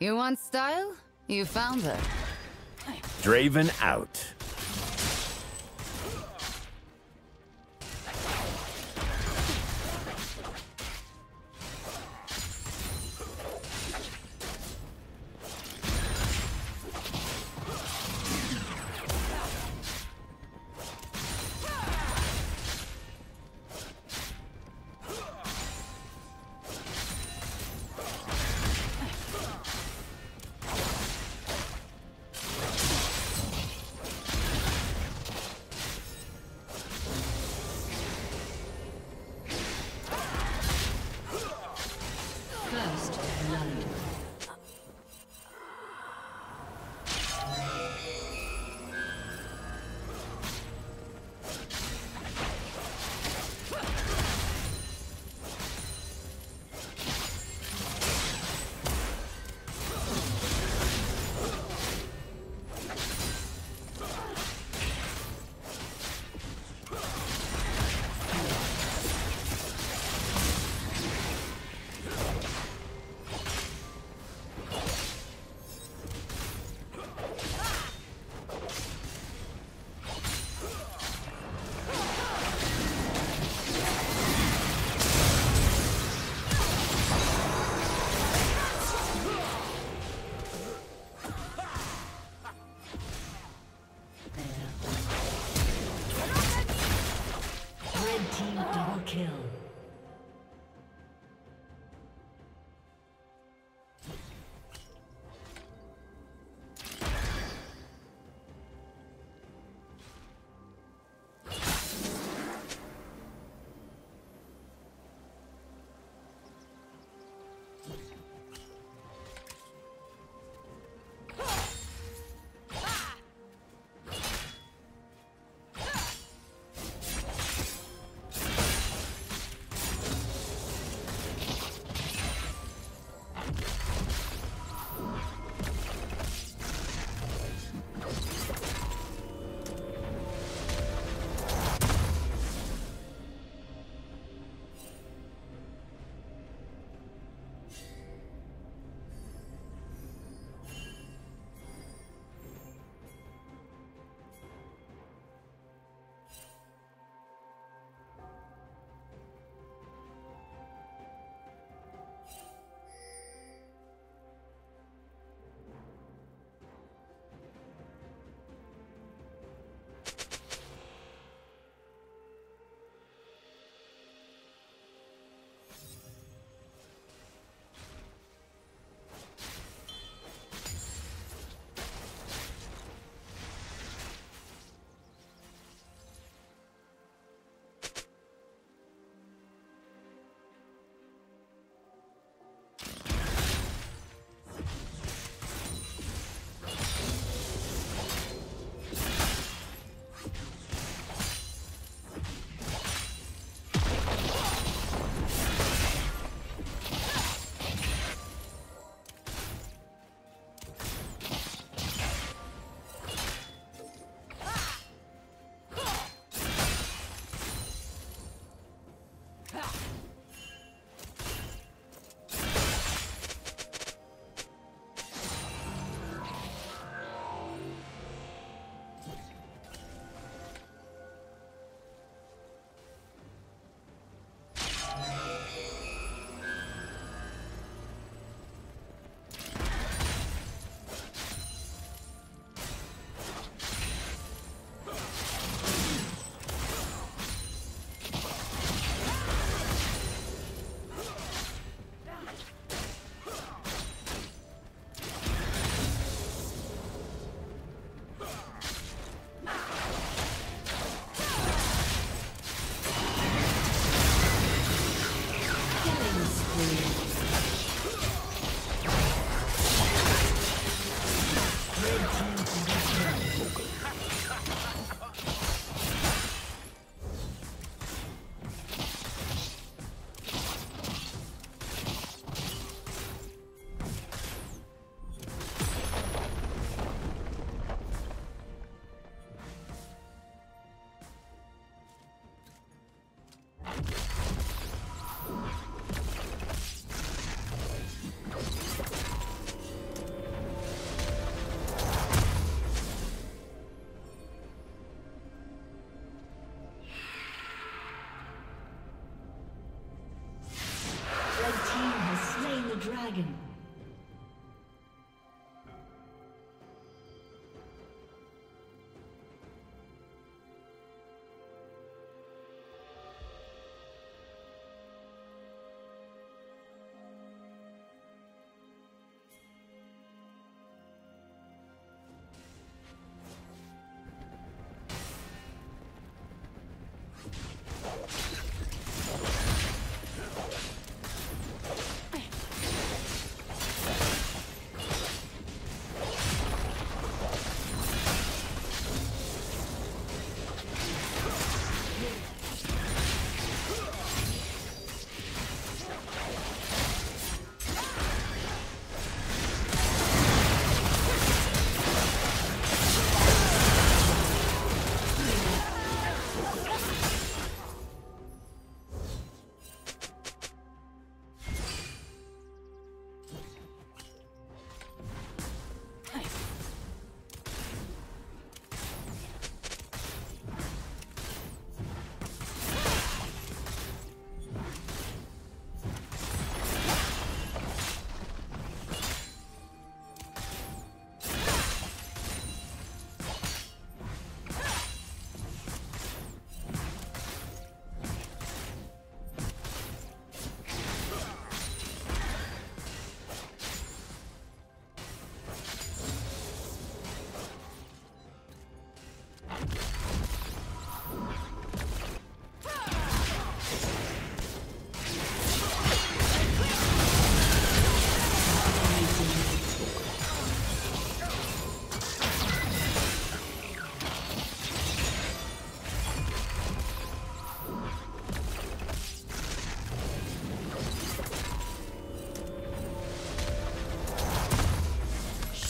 You want style? You found her. Draven out.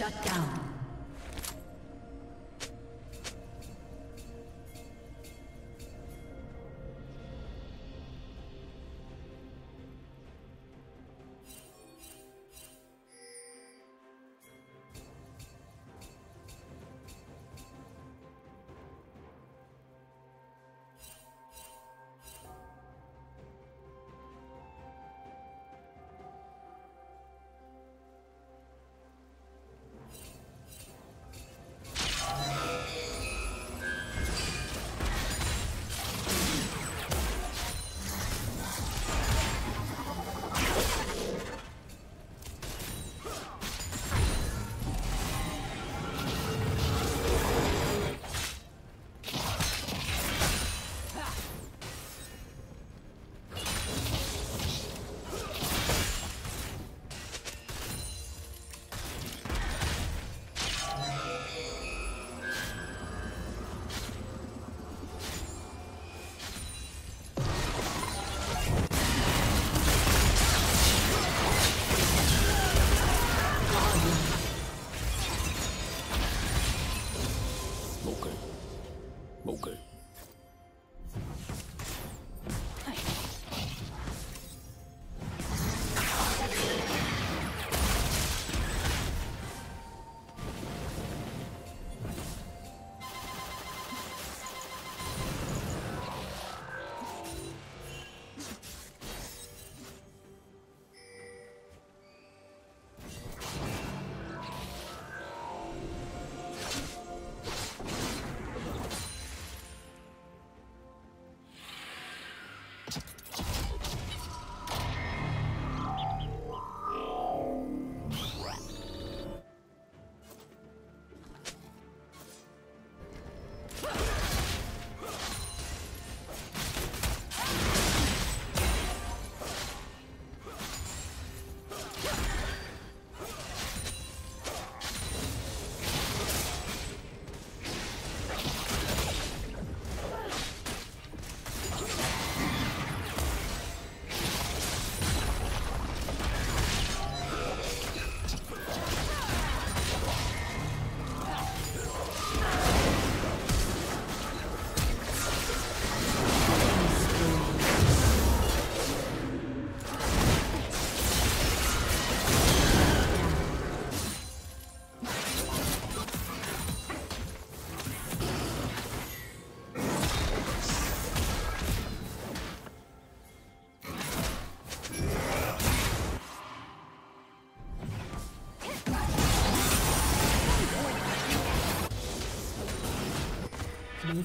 Shut down. Blue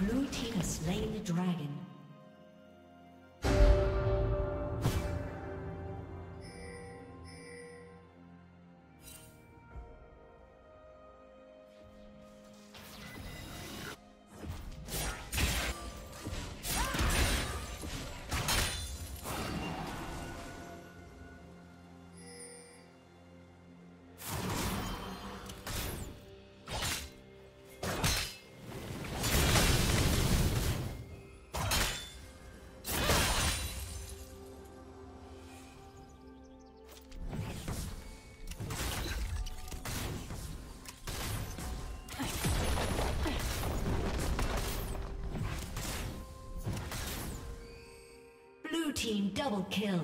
Blue team has slain the dragon. Team double kill.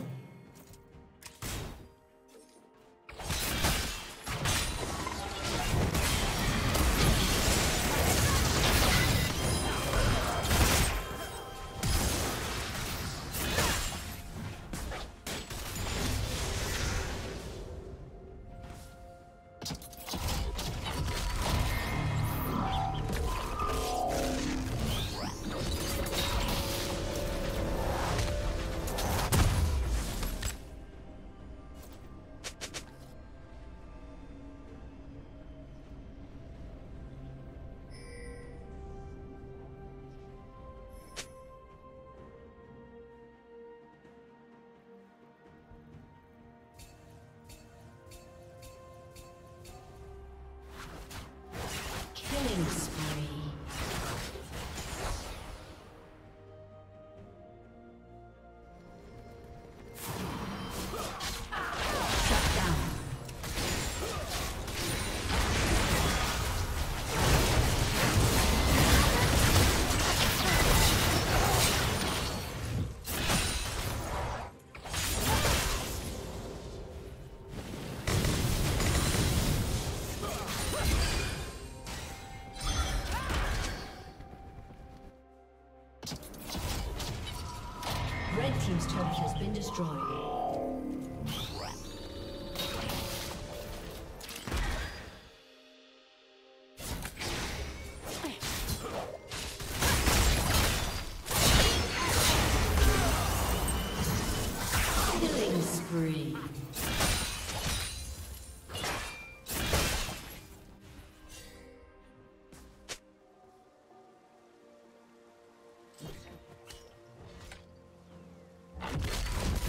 team's turret has been destroyed.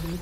Blue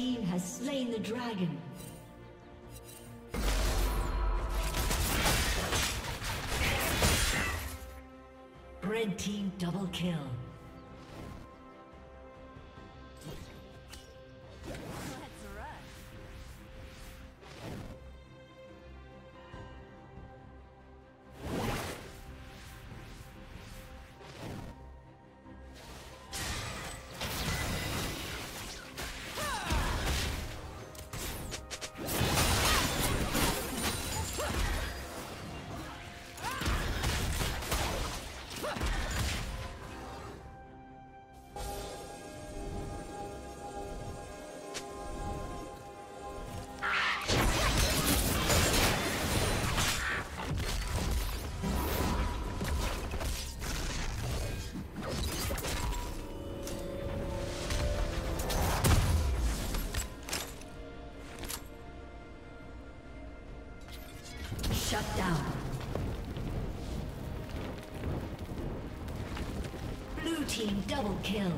team has slain the dragon. Red team double kill. Shut down. Blue team double kill.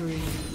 spree.